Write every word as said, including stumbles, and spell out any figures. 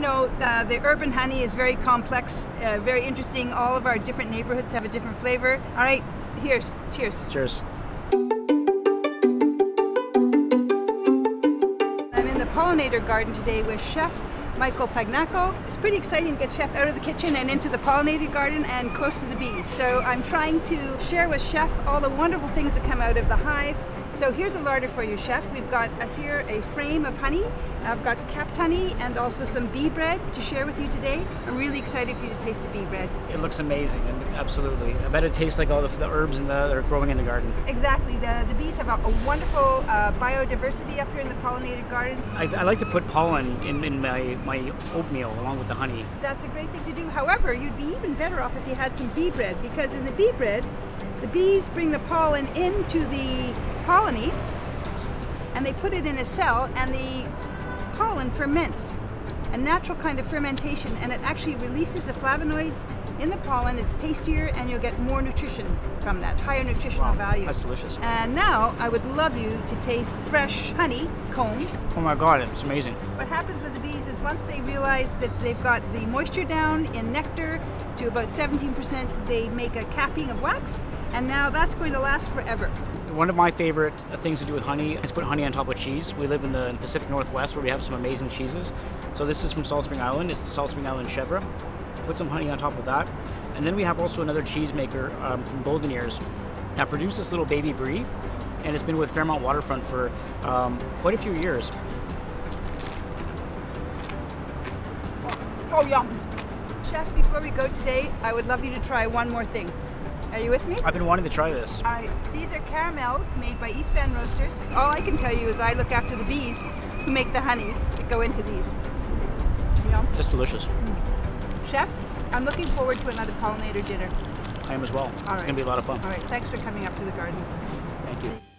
you know, uh, the urban honey is very complex, uh, very interesting. All of our different neighborhoods have a different flavor. All right, here's, cheers. Cheers. I'm in the pollinator garden today with Chef Michael Pagnacco. It's pretty exciting to get Chef out of the kitchen and into the pollinator garden and close to the bees. So I'm trying to share with Chef all the wonderful things that come out of the hive. So here's a larder for you, Chef. We've got a, here a frame of honey. I've got capped honey and also some bee bread to share with you today. I'm really excited for you to taste the bee bread. It looks amazing, and absolutely. I bet it tastes like all the, the herbs and the, that are growing in the garden. Exactly. The, the bees have a, a wonderful uh, biodiversity up here in the pollinated garden. I, I like to put pollen in, in my, my oatmeal along with the honey. That's a great thing to do. However, you'd be even better off if you had some bee bread, because in the bee bread, the bees bring the pollen into the colony and they put it in a cell, and the pollen ferments, a natural kind of fermentation, and it actually releases the flavonoids in the pollen. It's tastier and you'll get more nutrition from that, higher nutritional wow, value. That's delicious. And now I would love you to taste fresh honey comb. Oh my God, it's amazing. What happens with the bees is once they realize that they've got the moisture down in nectar to about seventeen percent, they make a capping of wax, and now that's going to last forever. One of my favorite things to do with honey is put honey on top of cheese. We live in the Pacific Northwest where we have some amazing cheeses. So this is from Salt Spring Island. It's the Salt Spring Island Chèvre. Put some honey on top of that. And then we have also another cheese maker um, from Golden Ears that produces little baby brie. And it's been with Fairmont Waterfront for um, quite a few years. Oh, yum. Chef, before we go today, I would love you to try one more thing. Are you with me? I've been wanting to try this. Uh, these are caramels made by East Van Roasters. All I can tell you is I look after the bees who make the honey that go into these. You know? That's delicious. Mm. Chef, I'm looking forward to another pollinator dinner. I am as well. All right. It's going to be a lot of fun. All right, thanks for coming up to the garden. Thank you.